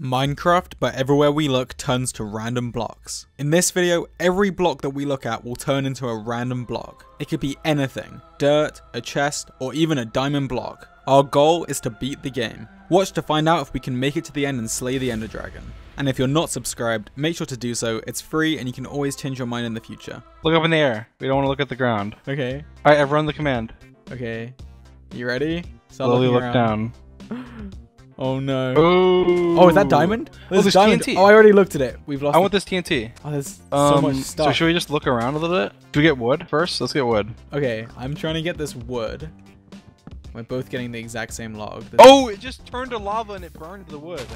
Minecraft, but everywhere we look turns to random blocks. In this video, every block that we look at will turn into a random block. It could be anything, dirt, a chest, or even a diamond block. Our goal is to beat the game. Watch to find out if we can make it to the end and slay the Ender dragon. And if you're not subscribed, make sure to do so. It's free and you can always change your mind in the future. Look up in the air. We don't want to look at the ground. Okay. Alright, I've run the command. Okay. You ready? Slowly look down. Oh no. Ooh. Oh, is that diamond? There's diamond. TNT. Oh, I already looked at it. We've lost. I want this TNT. Oh, there's so much stuff. So should we just look around a little bit? Do we get wood first? Let's get wood. Okay, I'm trying to get this wood. We're both getting the exact same log. Oh, it just turned to lava and it burned the wood.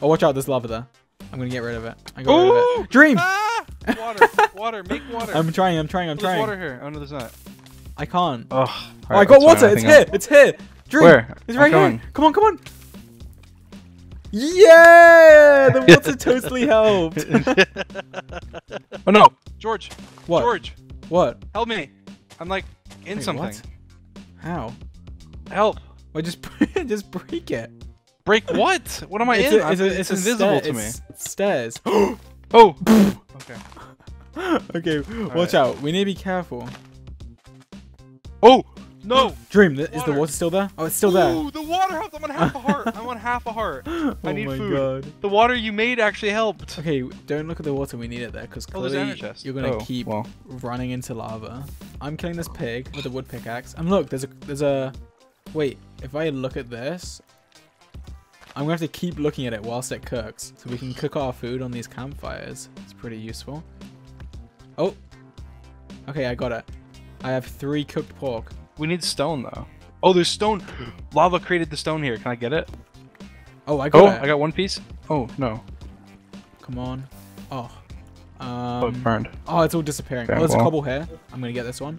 Oh, watch out. There's lava there. I'm going to get rid of it. I got rid of it. Dream! Ah! Water. Water. Make water. I'm trying. There's water here. Oh, no, there's not. I can't. Oh, right, I got water. It's here. It's here. Dream. Where? It's right here. Come on, come on. Yeah, the water totally helped. Oh no, George! What? George! What? Help me! I'm like in something. What? How? Help! I just break it. Break what? What am I in? It's invisible to me. It's stairs. Oh! Okay. Okay. Watch out. We need to be careful. Oh! No! Dream, is the water still there? Oh, it's still there. Ooh, the water helped. I'm on half a heart. I'm on half a heart. I need food. Oh my god. The water you made actually helped. Okay, don't look at the water. We need it there because clearly you're going to keep running into lava. I'm killing this pig with a wood pickaxe. And look, there's a... Wait, if I look at this... I'm going to have to keep looking at it whilst it cooks. So we can cook our food on these campfires. It's pretty useful. Oh. Okay, I got it. I have 3 cooked pork. We need stone though. Oh, there's stone. Lava created the stone here. Can I get it? Oh, I got it. I got 1 piece. Oh no. Come on. Oh. Oh, it burned. Oh, it's all disappearing. Okay, oh, there's a cobble here. I'm gonna get this one.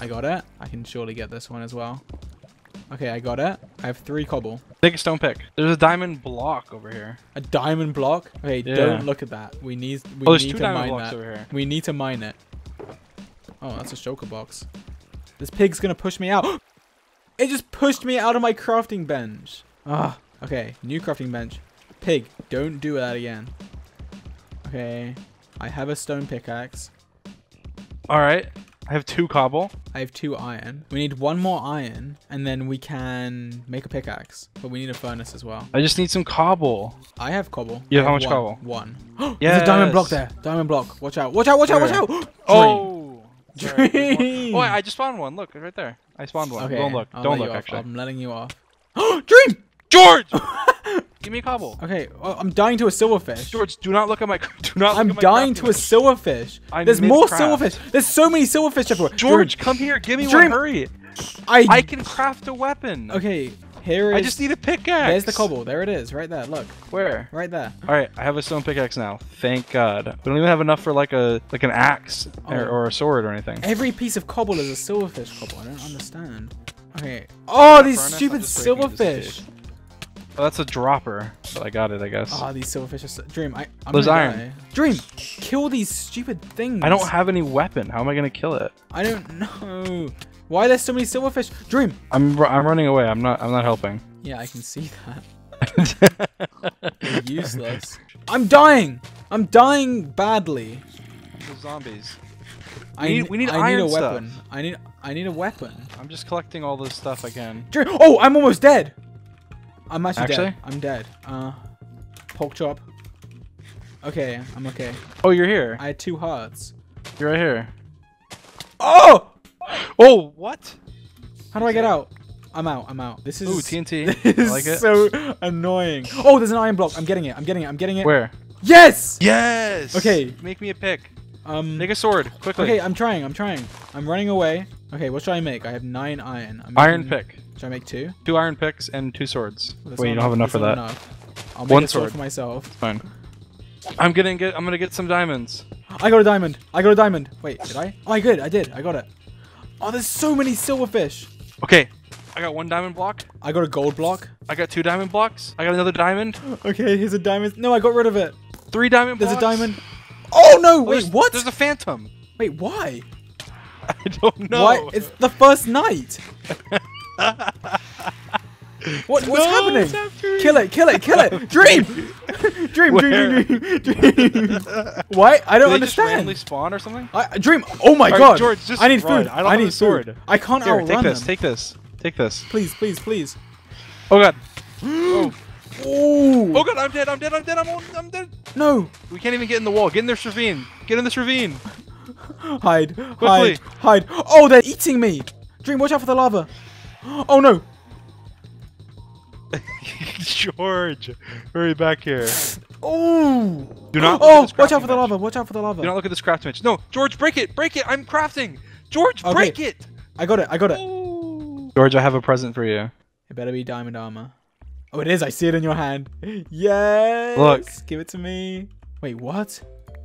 I got it. I can surely get this one as well. Okay, I got it. I have 3 cobble. Take a stone pick. There's a diamond block over here. A diamond block? Okay, don't look at that. We need to mine that. Over here. We need to mine it. Oh, that's a shulker box. This pig's gonna push me out. It just pushed me out of my crafting bench. Ah, okay, new crafting bench. Pig, don't do that again. Okay, I have a stone pickaxe. All right, I have 2 cobble. I have 2 iron. We need 1 more iron and then we can make a pickaxe, but we need a furnace as well. I just need some cobble. I have cobble. You have how much cobble? 1. Yes. There's a diamond block there. Diamond block, watch out. Watch out, watch out, watch out. Oh. Dream! Oh, I just spawned 1. Look, right there. I spawned 1. Okay. Don't look. Don't look, actually. I'm letting you off. Dream! George! Give me a cobble. Okay, I'm dying to a silverfish. George, do not look at my... I'm dying to a silverfish. There's more silverfish. There's so many silverfish everywhere. George, come here. Give me one. Hurry. I can craft a weapon. Okay, here is... I just need a pickaxe. There's the cobble. There it is. Right there. Look. Where? Right there. All right, I have a stone pickaxe now. Thank God. We don't even have enough for like an axe or a sword or anything. Every piece of cobble is a silverfish cobble. I don't understand. Okay. Oh, these stupid silverfish. Oh, that's a dropper. But I got it, I guess. Oh, these silverfish are so... Dream, I'm There's iron. Die. Dream, kill these stupid things. I don't have any weapon. How am I going to kill it? I don't know. Why are there so many silverfish? Dream! I'm running away. I'm not helping. Yeah, I can see that. You're useless. I'm dying! I'm dying badly. The zombies. I need a weapon. Stuff. I need a weapon. I'm just collecting all this stuff again. Dream! Oh, I'm almost dead! I'm actually dead. I'm dead. Pork chop. Okay, I'm okay. Oh, you're here. I had 2 hearts. You're right here. Oh! Oh, what? How do I get out? I'm out. I'm out. This is... Ooh, TNT. This I like it. So annoying. Oh, there's an iron block. I'm getting it. I'm getting it. I'm getting it. Where? Yes! Yes! Okay. Make me a pick. Make a sword. Quickly. Okay, I'm trying. I'm trying. I'm running away. Okay, what should I make? I have 9 iron. Iron pick. Should I make 2? 2 iron picks and 2 swords. Well, wait, you don't have enough for that. Enough. I'll make 1 sword for myself. It's fine. I'm gonna get some diamonds. I got a diamond. I got a diamond. Wait, did I? Oh, I did. I did. I got it. Oh, there's so many silverfish. Okay, I got 1 diamond block. I got a gold block. I got 2 diamond blocks. I got another diamond. Okay, here's a diamond. No, I got rid of it. 3 diamond blocks. There's a diamond. Oh, no. Wait, what? There's a phantom. Wait, why? I don't know. Why? It's the first night. What's happening? Kill it! Kill it! Kill it! Dream! Dream! Where? Dream! Why? I don't understand. Just randomly spawn or something? Dream! Oh my God! George, just I need run. Food! I need sword. Food. I can't outrun them. Take this! Please! Please! Please! Oh God! Oh. Oh. Oh God! I'm dead! I'm dead! I'm dead! I'm dead! No! We can't even get in the wall. Get in this ravine! Get in this ravine! Hide! Quickly. Hide! Hide! Oh, they're eating me! Dream, watch out for the lava! Oh no! George, hurry back here. Oh! Do not. Oh, watch out for the lava! Watch out for the lava! Do not look at this crafting bench. No, George, break it! Break it! I'm crafting. George, break it! I got it! I got it! Oh. George, I have a present for you. It better be diamond armor. Oh, it is! I see it in your hand. Yes! Look, give it to me. Wait, what?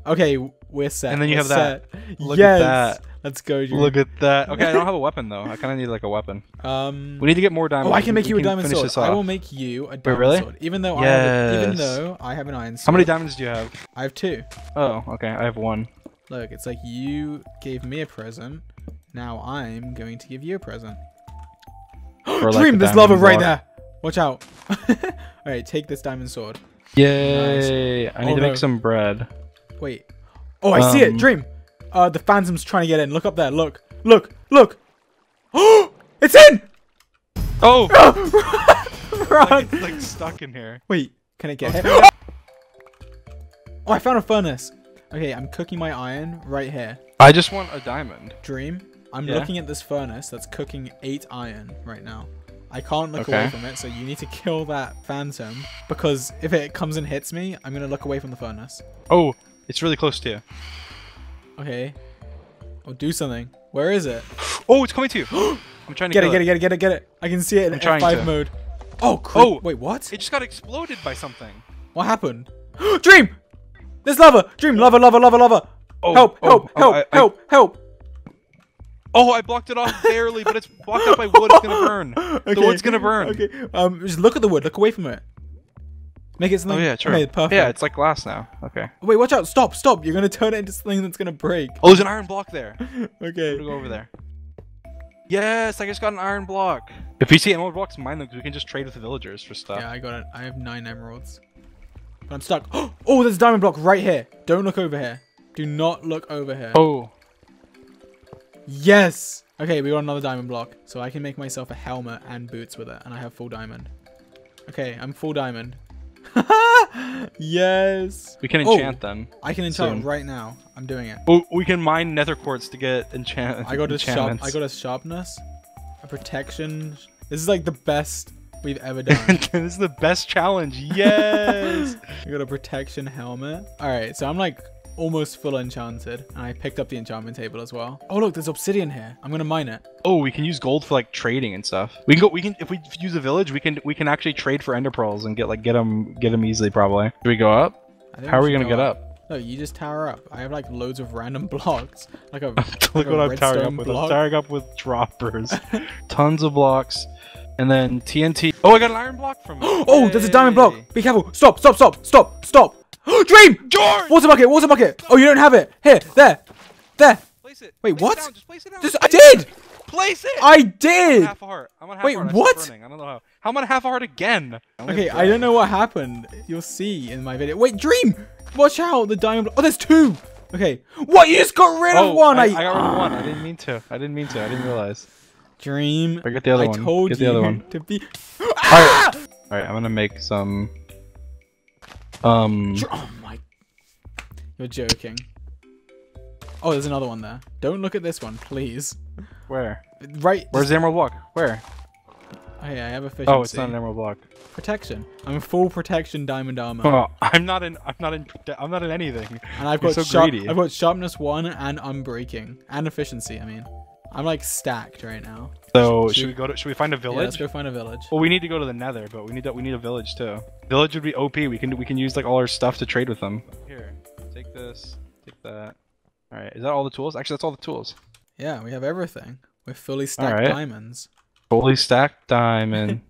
Okay, we're set. And then you have that. Look at that. Let's go, Dream. Look at that. Okay, I don't have a weapon though. I kind of need like a weapon. We need to get more diamonds. Oh, I can make you a diamond sword. I will make you a diamond sword. Even though I have an iron sword. How many diamonds do you have? I have 2. Oh, okay. I have 1. Look, it's like you gave me a present. Now I'm going to give you a present. Dream, there's lava right there. Watch out. All right, take this diamond sword. Yay! Nice. I need to make some bread. Wait. Oh, I see it, Dream. The phantom's trying to get in. Look up there. Look. Look. Look. Oh! It's in! Oh! Run. It's like stuck in here. Wait. Can I get it? Oh, I found a furnace. Okay, I'm cooking my iron right here. I just want a diamond. Dream, I'm looking at this furnace that's cooking 8 iron right now. I can't look away from it, so you need to kill that phantom. Because if it comes and hits me, I'm going to look away from the furnace. Oh, it's really close to you. Okay. Oh, do something. Where is it? Oh, it's coming to you. I'm trying to get it. Get it. I can see it in F5 mode. Oh, oh, wait, what? It just got exploded by something. What happened? Dream! There's lava! Dream, lava! Oh, help! Oh, I blocked it off barely, but it's blocked up by wood. It's gonna burn. The wood's gonna burn. Okay. Just look at the wood. Look away from it. Make it something. Oh yeah, true. Okay, perfect. Yeah, it's like glass now. Okay. Wait, watch out! Stop! Stop! You're gonna turn it into something that's gonna break. Oh, there's an iron block there. Okay. I'm gonna go over there. Yes, I just got an iron block. If you see emerald blocks, mine them because we can just trade with the villagers for stuff. Yeah, I got it. I have 9 emeralds. But I'm stuck. Oh, there's a diamond block right here. Don't look over here. Do not look over here. Oh. Yes. Okay, we got another diamond block, so I can make myself a helmet and boots with it, and I have full diamond. Okay, I'm full diamond. Yes. We can enchant them. I can enchant them right now. I'm doing it. Oh, we can mine nether quartz to get enchant. I got a sharpness, a protection. This is like the best we've ever done. This is the best challenge. Yes. I got a protection helmet. All right, so I'm like almost full enchanted, and I picked up the enchantment table as well. Oh look, there's obsidian here. I'm gonna mine it. Oh, we can use gold for like trading and stuff. We can go. We can if we use a village, we can actually trade for ender pearls and get them easily probably. Do we go up? How are we gonna get up? No, you just tower up. I have like loads of random blocks. Like a look what I'm towering up with. I'm towering up with droppers, tons of blocks, and then TNT. Oh, I got an iron block from. Oh, there's a diamond block. Be careful! Stop! Stop! Stop! Stop! Stop! Dream! George! Water bucket! Water bucket! Oh, you don't have it! Here! There! There! Place it. Wait, what? I did! Place it! I did! Wait, what? I don't know how. I'm on half a heart again. Okay, I don't know what happened. You'll see in my video. Wait, Dream! Watch out! The diamond... Oh, there's 2! Okay. What? You just got rid of 1! I got rid of 1. I didn't mean to. I didn't mean to. I didn't realize. Dream. I got the other one. I told you to be... Alright, I'm gonna make some... Oh my! You're joking. Oh, there's another one there. Don't look at this one, please. Where? Right. Where's the emerald block? Where? Oh yeah, I have efficiency. Oh, it's not an emerald block. Protection. I'm full protection diamond armor. Oh, I'm not in anything. And I've got I've got sharpness 1 and unbreaking and efficiency. I mean, I'm like stacked right now. So should we find a village? Yeah, let's go find a village. Well, we need to go to the Nether, but we need a village too. Village would be OP. We can use like all our stuff to trade with them. Here, take this, take that. All right, is that all the tools? Actually, that's all the tools. Yeah, we have everything. We're fully stacked diamonds. Fully stacked diamond.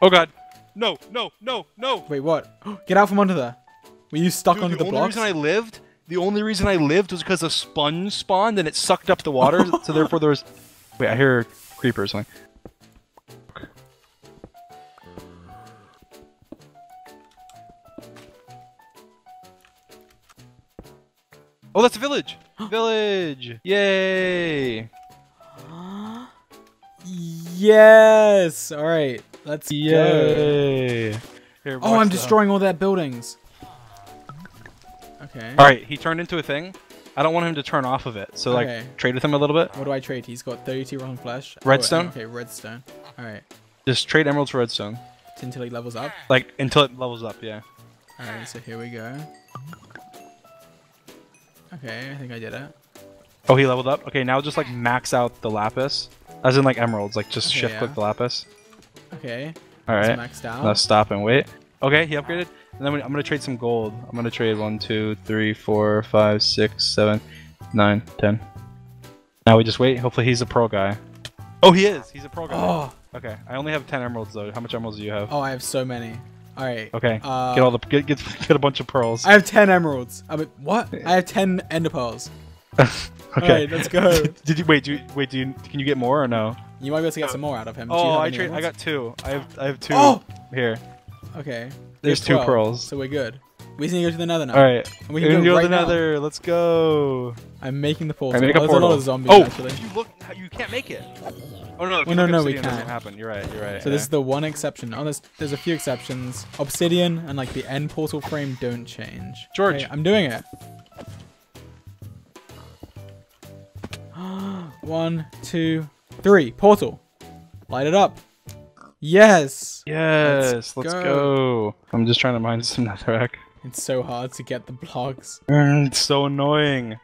Oh God! No! No! No! No! Wait, what? Get out from under there. Were you stuck under the blocks? The only reason I lived was because a sponge spawned and it sucked up the water, so therefore there was... Wait, I hear a creeper or something. Oh, that's a village! Village! Yay! Yes! Alright, let's go. Here, oh, I'm destroying all that buildings. Okay. Alright, he turned into a thing. I don't want him to turn off of it, so okay. Like, trade with him a little bit. What do I trade? He's got 32 rotten flesh. Redstone? Oh, okay, redstone. Alright. Just trade emeralds for redstone. Until he levels up? Like, until it levels up, yeah. Alright, so here we go. Okay, I think I did it. Oh, he leveled up? Okay, now just like max out the lapis. As in like emeralds, like just shift click the lapis. Okay. Alright. Maxed out. Let's stop and wait. Okay, he upgraded. And then I'm gonna trade some gold. I'm gonna trade 1, 2, 3, 4, 5, 6, 7, 9, 10. Now we just wait. Hopefully he's a pro guy. Oh, he is! He's a pro guy. Oh. Okay, I only have 10 emeralds though. How much emeralds do you have? Oh, I have so many. All right. Okay. Get all the get a bunch of pearls. I have 10 emeralds. I mean, what? I have 10 ender pearls. Okay. All right, let's go. Did you wait? Can you get more or no? You might be able to get some more out of him. Oh, I got 2. I have 2 here. Okay. There's 2 pearls. So we're good. We just need to go to the nether now. All right. And we can go to the nether. Let's go. I'm making the portal. I make a portal. There's a lot of zombies actually. If you look, you can't make it. Oh no! Well, no, we can't. Doesn't happen. You're right. You're right. So this is the one exception. Oh, there's a few exceptions. Obsidian and like the end portal frame don't change. George, okay, I'm doing it. 1, 2, 3. Portal. Light it up. Yes. Yes. Let's go. I'm just trying to mine some netherrack. It's so hard to get the blocks. It's so annoying.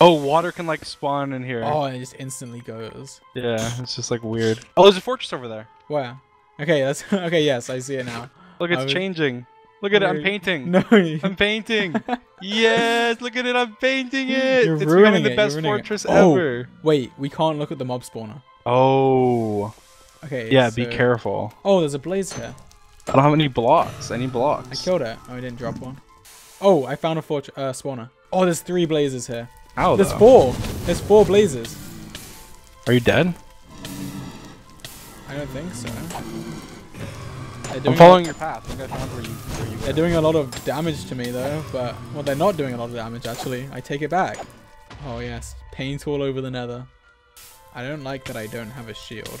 Oh, water can like spawn in here. Oh, and it just instantly goes. Yeah, it's just like weird. Oh, there's a fortress over there. Wow. Okay, that's okay. Yes, I see it now. Look, it's changing. Look at it. I'm painting. No, I'm painting. Yes, look at it. I'm painting it. You're ruining it. The best fortress ever. Wait, we can't look at the mob spawner. Oh. Okay. Yeah, so... be careful. Oh, there's a blaze here. I don't have any blocks. I need blocks. I killed it. Oh, I didn't drop one. Oh, I found a spawner. Oh, there's 3 blazes here. Ow, there's though. 4. There's 4 blazes. Are you dead? I don't think so. I'm following your path. I think I found where you They're doing a lot of damage to me though, but well, they're not doing a lot of damage actually. I take it back. Oh yes, paint all over the nether. I don't like that I don't have a shield.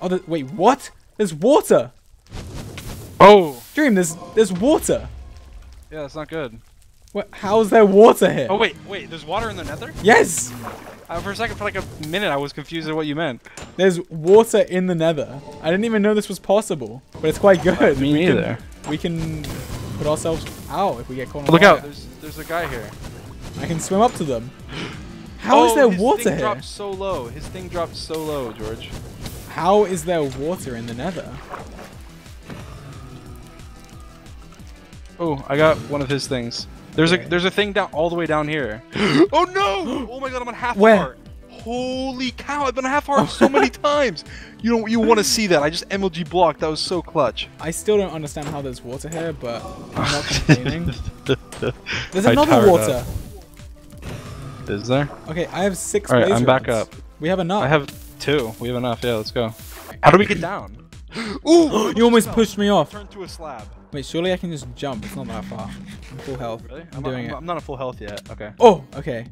Oh wait, what? There's water. Oh. Dream, there's water. Yeah, that's not good. What? How is there water here? Oh wait, there's water in the nether? Yes! For a second, for like a minute, I was confused at what you meant. There's water in the nether. I didn't even know this was possible, but it's quite good. Me neither. We can put ourselves out if we get caught on Look out, there's a guy here. I can swim up to them. How is there water here? His thing dropped so low. His thing dropped so low, George. How is there water in the nether? Oh, I got one of his things. There's a thing down all the way down here. Oh no! Oh my god, I'm on half heart. Holy cow, I've been on half heart so many times. You want to see that? I just MLG blocked. That was so clutch. I still don't understand how there's water here, but I'm not complaining. There's another water. Up. Is there? Okay, I have 6. All right, I'm back up. We have enough. I have 2. We have enough. Yeah, let's go. How do we get down? Ooh! You almost pushed me off. Turn to a slab. Wait, surely I can just jump. It's not that far. I'm full health. Really? I'm doing it. I'm not at full health yet. Okay. Oh, okay.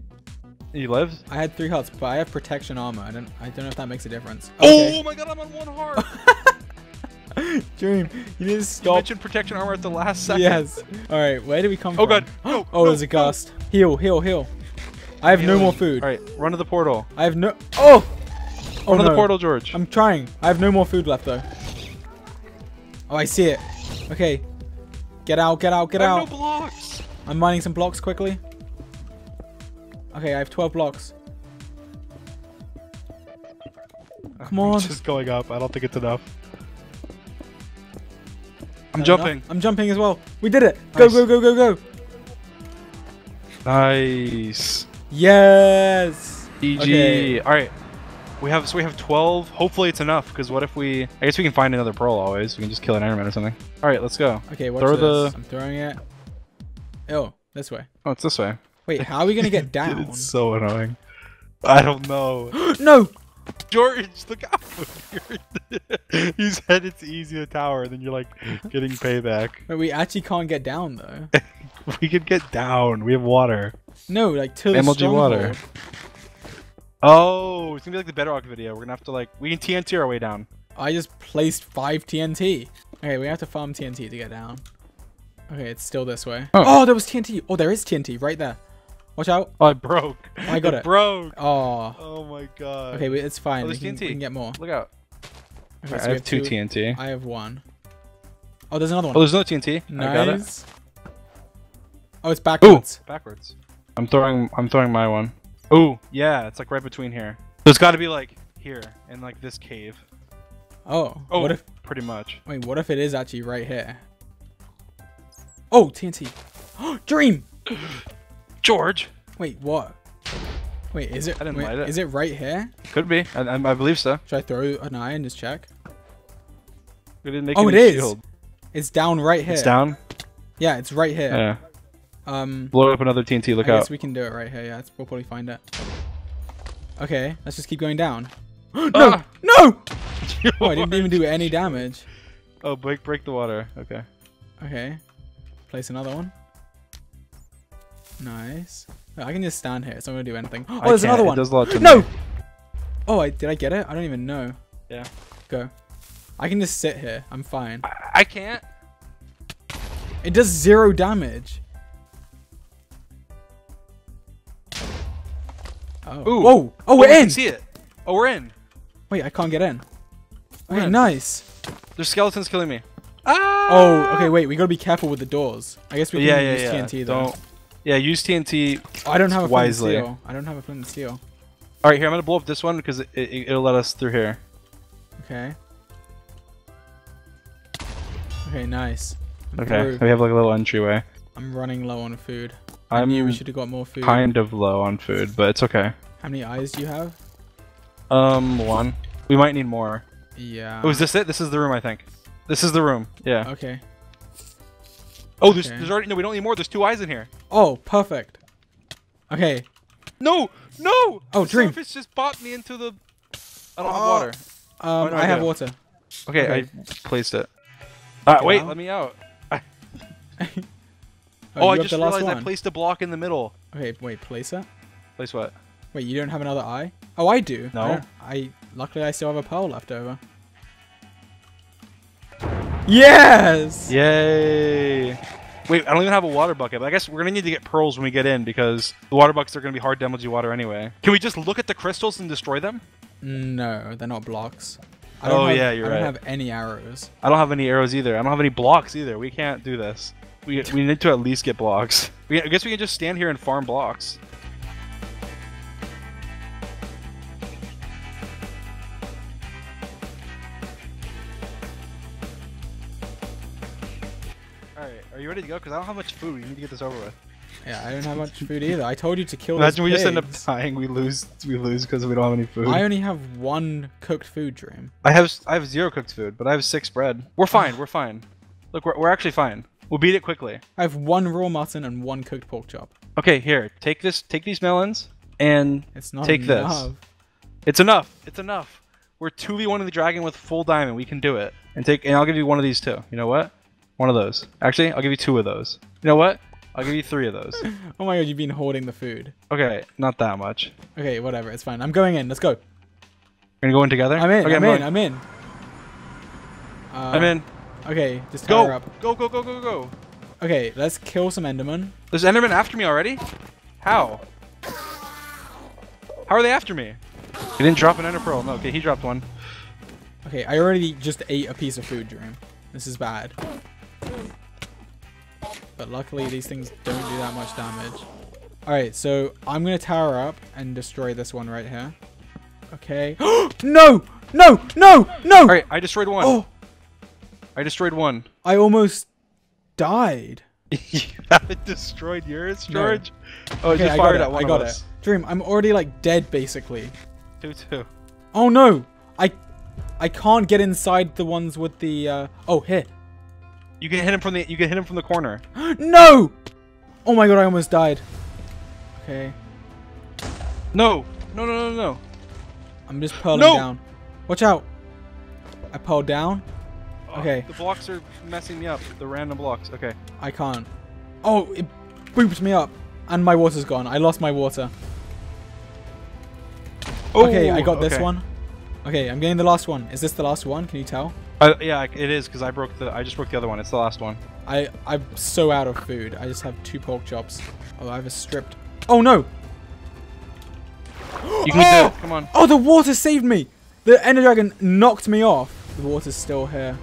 You lived? I had 3 hearts, but I have protection armor. I don't know if that makes a difference. Okay. Oh my god, I'm on 1 heart. Dream, you need to stop. You mentioned protection armor at the last second. Yes. All right, where do we come from? Oh god. No, oh, there's a gust. No. Heal. I have no more food. All right, run to the portal. I have no. Oh. Run to the portal, George. I'm trying. I have no more food left though. Oh, I see it. Okay. Get out. I have no blocks. I'm mining some blocks quickly. Okay, I have 12 blocks. Come on. It's just going up. I don't think it's enough. I'm jumping. Enough? I'm jumping as well. We did it. Nice. Go. Nice. Yes. GG. Okay. All right. So we have 12. Hopefully it's enough, because what if we... I guess we can find another pearl always. We can just kill an Enderman or something. All right, let's go. Okay, watch this. I'm throwing it. Oh, this way. Oh, it's this way. Wait, how are we going to get down? It's so annoying. I don't know. No! George, look out! You said it's easier tower, then you're like getting payback. But we actually can't get down, though. We could get down. We have water. No, like to the stronghold. MLG water. Oh, it's gonna be like the Bedrock video. We're gonna have to like we can TNT our way down. I just placed 5 TNT. Okay, we have to farm TNT to get down. Okay, it's still this way. Oh, there was TNT. Oh, there is TNT right there. Watch out. Oh, it broke. I got it. It broke. Oh. Oh my god. Okay, it's fine. Oh, there's TNT. We can get more. Look out. Okay, right, so I have 2 TNT. I have 1. Oh, there's another one. Oh, there's no TNT. Nice. I got it. Oh, it's backwards. Ooh. Backwards. I'm throwing my one. Oh, yeah. It's like right between here. There's got to be like here and like this cave. Oh. Oh, what if, pretty much. Wait, what if it is actually right here? Oh, TNT. Dream. George. Wait, what? Wait, is it? I didn't light it. Is it right here? Could be. I believe so. Should I throw an eye and just check? We didn't make it is. Shield. It's down right here. It's down. Yeah, it's right here. Yeah. Blow up another TNT. Look out. I guess we can do it right here. Yeah, we'll probably find it. Okay, let's just keep going down. No, no! George. Oh, I didn't even do any damage. Oh, break the water. Okay. Okay. Place another one. Nice. No, I can just stand here. It's not gonna do anything. Oh, there's another one. No. Oh, did I get it? I don't even know. Yeah. Go. I can just sit here. I'm fine. I can't. It does 0 damage. Oh. Ooh. Whoa. Oh, we're in. I see it. Oh, we're in. Wait, I can't get in. Okay, nice. There's skeletons killing me. Ah. Oh. Okay. Wait. We gotta be careful with the doors. I guess we can use TNT though. Don't. Yeah, use TNT. I don't have a flint and steel. I don't have a flint and steel. All right, here I'm gonna blow up this one because it'll let us through here. Okay. Okay, nice. Okay, we have like a little entryway. I'm running low on food. I knew we should have got more food. Kind of low on food, but it's okay. How many eyes do you have? 1. We might need more. Yeah. Oh, is this it? This is the room, I think. This is the room. Yeah. Okay. Oh, there's already we don't need more. There's 2 eyes in here. Oh, perfect. Okay. No, no. Oh, Dream. The surface just bopped me into the. I don't have water. Oh, no, I have water. Okay, I placed it. Wait, let me out. Oh, I just realized I placed a block in the middle. Okay, wait, place it. Place what? Wait, you don't have another eye? Oh, I do. No. Luckily, I still have a pearl left over. Yes! Yay! Wait, I don't even have a water bucket, but I guess we're gonna need to get pearls when we get in because the water buckets are gonna be hard to MLG water anyway. Can we just look at the crystals and destroy them? No, they're not blocks. I don't have any arrows. I don't have any arrows either. I don't have any blocks either. We can't do this. We need to at least get blocks. I guess we can just stand here and farm blocks. Are you ready to go? Because I don't have much food. We need to get this over with. Yeah, I don't have much food either. I told you to kill. Imagine we just end up dying. We lose because we don't have any food. I only have 1 cooked food, Dream. I have 0 cooked food, but I have 6 bread. We're fine. We're fine. Look, we're actually fine. We'll beat it quickly. I have 1 raw mutton and 1 cooked pork chop. Okay, here. Take this. Take these melons and take this. It's enough. It's enough. We're 2v1 of the dragon with full diamond. We can do it. And I'll give you 1 of these too. You know what? 1 of those. Actually, I'll give you 2 of those. You know what? I'll give you 3 of those. Oh my god, you've been hoarding the food. Okay, not that much. Okay, whatever. It's fine. I'm going in. Let's go. We're gonna go in together? I'm in. Okay, I'm in. Okay, just tie her up. Go, go, go, go, go. Okay, let's kill some Endermen. There's Endermen after me already? How? How are they after me? He didn't drop an Ender Pearl. No, okay, he dropped 1. Okay, I already just ate a piece of food, Dream. This is bad. But luckily these things don't do that much damage. Alright, so I'm gonna tower up and destroy this one right here. Okay. No! No! No! No! Alright, I destroyed 1. Oh. I destroyed 1. I almost died. You haven't destroyed yours, George? No. Oh, okay, I got it. Dream, I'm already like dead basically. 2-2. Oh no! I can't get inside the ones with the here. You can hit him from the corner. No! Oh my god, I almost died. Okay. No! No, no, no, no. I'm just pearling down. Watch out. I pearled down. Okay. The blocks are messing me up. The random blocks. Okay. I can't. Oh, it booped me up. And my water's gone. I lost my water. Oh, okay, I got this one. Okay, I'm getting the last one. Is this the last one? Can you tell? Yeah, it is, because I broke the. I just broke the other one. It's the last one. I'm so out of food. I just have 2 pork chops. Oh, I have a stripped. Oh no! You can do it. Come on. Oh, the water saved me. The Ender dragon knocked me off. The water's still here.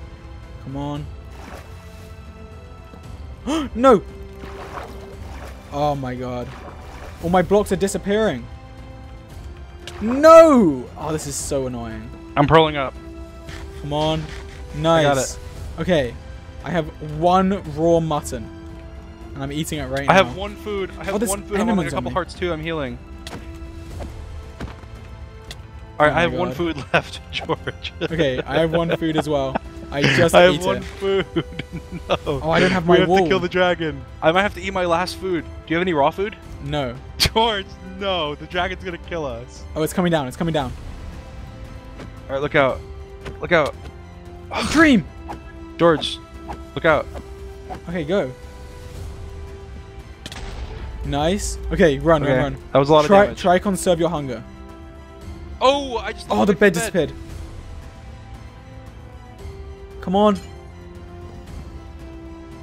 Come on. No! Oh my god. All my blocks are disappearing. No! Oh, this is so annoying. I'm purling up. Come on. Nice. I got it. Okay. I have 1 raw mutton. And I'm eating it right now. I have 1 food. I have 1 food. I'm only a couple hearts too. I'm healing. Alright, I have 1 food left, George. Okay, I have 1 food as well. I just ate it. I have 1 food. No. Oh, I don't have my wool. We have to kill the dragon. I might have to eat my last food. Do you have any raw food? No. George, no. The dragon's gonna kill us. Oh, it's coming down. It's coming down. Alright, look out. Look out. Oh, Dream! George, look out. Okay, go. Nice. Okay, run, run, run. That was a lot of damage. Try conserve your hunger. Oh, I just. Oh, the bed disappeared. Come on.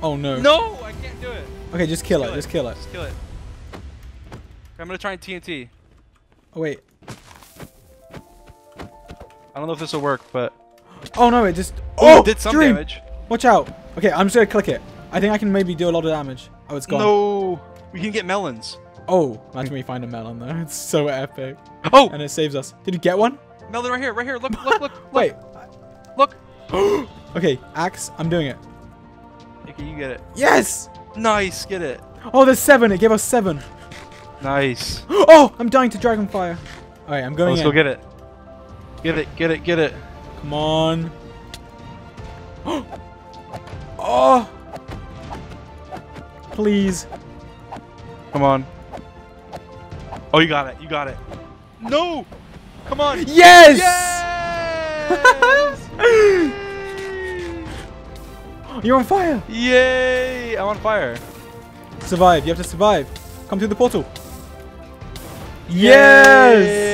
Oh no. No, I can't do it. Okay, just kill it. Just kill it. Just kill it. I'm gonna try and TNT. Oh wait. I don't know if this will work, but. Oh no, it just. Oh, it did some damage. Watch out. Okay, I'm just gonna click it. I think I can maybe do a lot of damage. Oh, it's gone. No, we can get melons. Oh, imagine we find a melon though. It's so epic. Oh! And it saves us. Did you get one? Melon right here, right here. Look, look, look. Wait. Look. Okay, axe. I'm doing it. Okay, you get it. Yes! Nice, get it. Oh, there's 7. It gave us 7. Nice. Oh, I'm dying to dragon fire. All right, I'm going in. Let's go get it. Get it, get it, get it. Come on. Oh! Please. Come on. Oh, you got it. You got it. No! Come on. Yes! Yes! You're on fire. Yay! I'm on fire. Survive. You have to survive. Come through the portal. Yes! Yay!